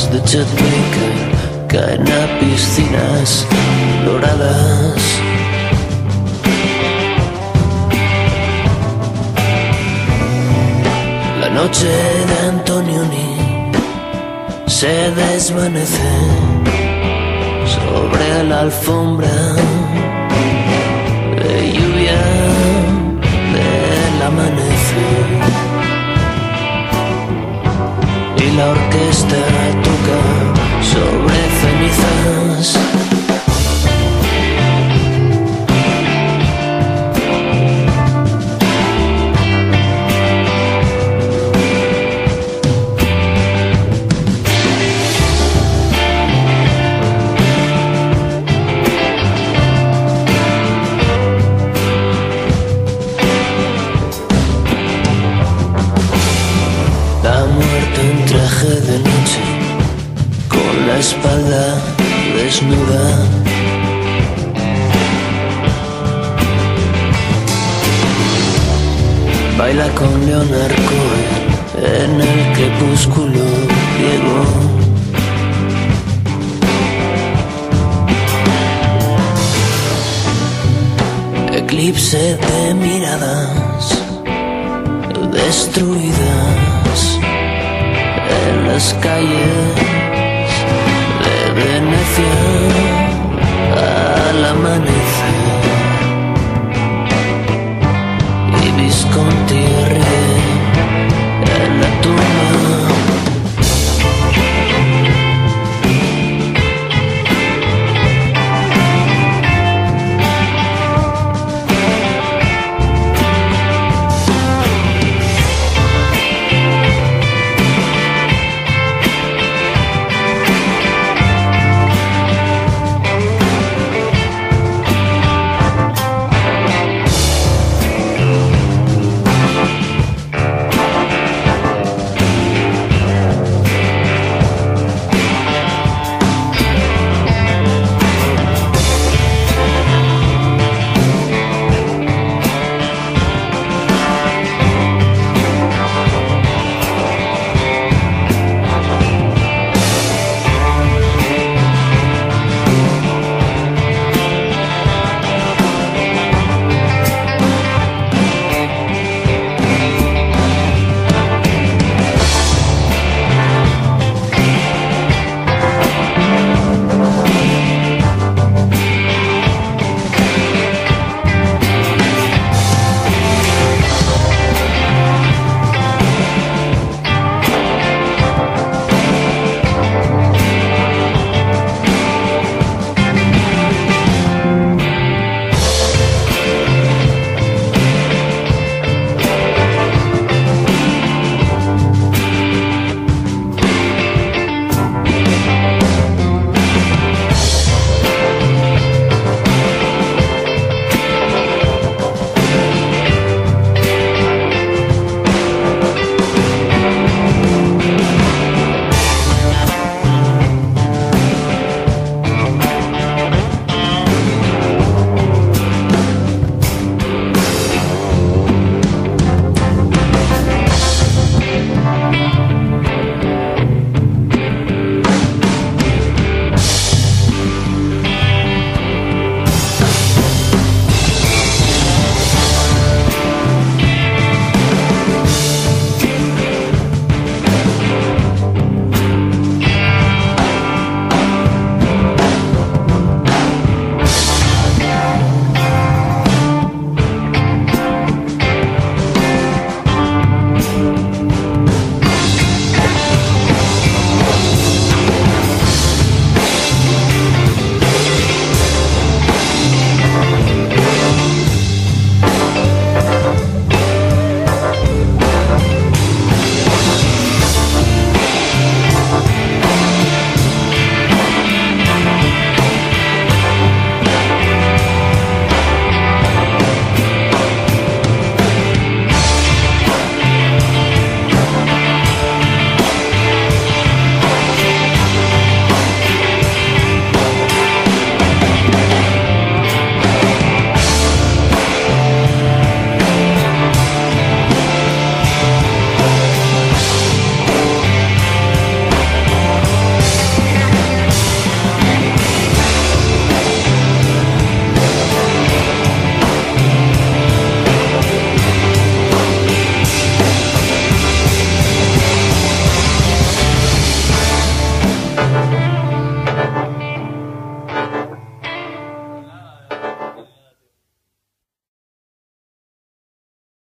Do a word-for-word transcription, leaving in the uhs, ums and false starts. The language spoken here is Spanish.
luces de Chet Baker caen a piscinas doradas. La noche de Antonioni se desvanece sobre la alfombra de lluvia del amanecer. Y la orquesta toca sobre cenizas. En traje de noche, con la espalda desnuda. Baila con Leonard Cohen en el crepúsculo ciego. Eclipse de miradas destruidas en las calles de Venecia al amanecer.